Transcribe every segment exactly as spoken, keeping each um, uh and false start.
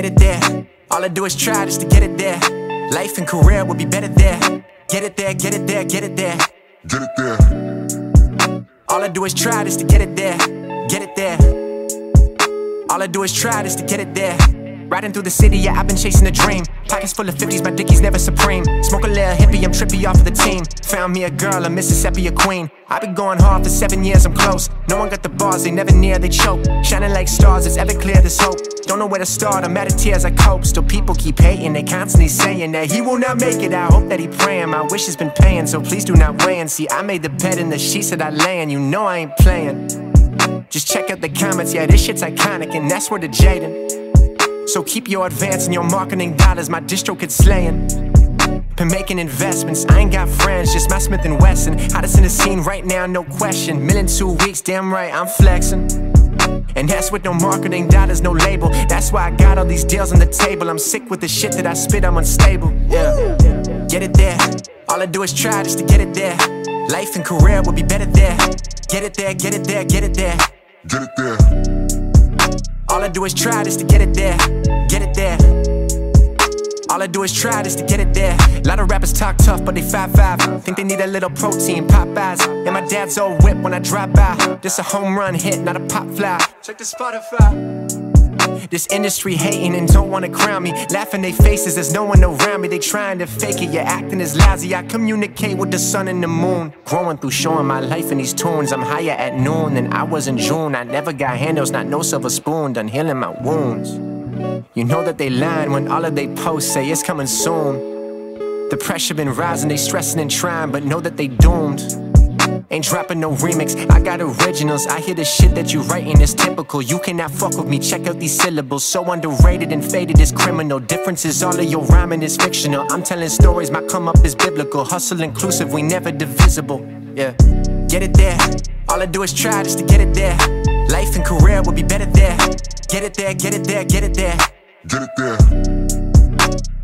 get it there. All I do is try just to get it there. Life and career would be better there. Get it there, get it there, get it there. Get it there. All I do is try just to get it there. Get it there. All I do is try just to get it there. Riding through the city, yeah, I've been chasing a dream. Pockets full of fifties, my dicky's never supreme. Smoke a little hippie, I'm trippy off of the team. Found me a girl, a Mississippi, a queen. I've been going hard for seven years, I'm close. No one got the bars, they never near, they choke. Shining like stars, it's ever clear, there's hope. Don't know where to start, I'm out of tears, I cope. Still people keep hating, they constantly saying that he will not make it, I hope that he praying. My wish has been paying, so please do not weigh in. See, I made the bed and the sheets that I lay in. You know I ain't playing. Just check out the comments, yeah, this shit's iconic. And that's where the Jaden. So keep your advance and your marketing dollars. My distro kid slaying. Been making investments, I ain't got friends, just my Smith and Wesson. Hottest in the scene right now, no question. Mill in two weeks, damn right, I'm flexing. And that's with no marketing dollars, no label. That's why I got all these deals on the table. I'm sick with the shit that I spit, I'm unstable. Yeah, get it there. All I do is try just to get it there. Life and career would be better there. Get it there, get it there, get it there. Get it there. All I do is try just to get it there, get it there. All I do is try just to get it there. A lot of rappers talk tough, but they five five. Think they need a little protein, Popeyes. And my dad's old whip when I drive by. This a home run hit, not a pop fly. Check the Spotify. This industry hating and don't wanna crown me. Laughing they faces, there's no one around me. They trying to fake it, you're acting is lousy. I communicate with the sun and the moon. Growing through showing my life in these tunes. I'm higher at noon than I was in June. I never got handles, not no silver spoon. Done healing my wounds. You know that they lying when all of they posts say it's coming soon. The pressure been rising, they stressing and trying, but know that they doomed. Ain't dropping no remix, I got originals. I hear the shit that you writing is typical. You cannot fuck with me, check out these syllables. So underrated and faded is criminal. Differences, all of your rhyming is fictional. I'm telling stories, my come up is biblical. Hustle inclusive, we never divisible. Yeah, get it there. All I do is try just to get it there. Life and career would be better there. Get it there, get it there, get it there. Get it there.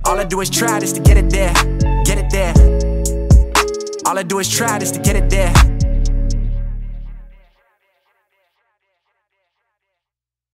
All I do is try just to get it there. Get it there. All I do is try just to get it there.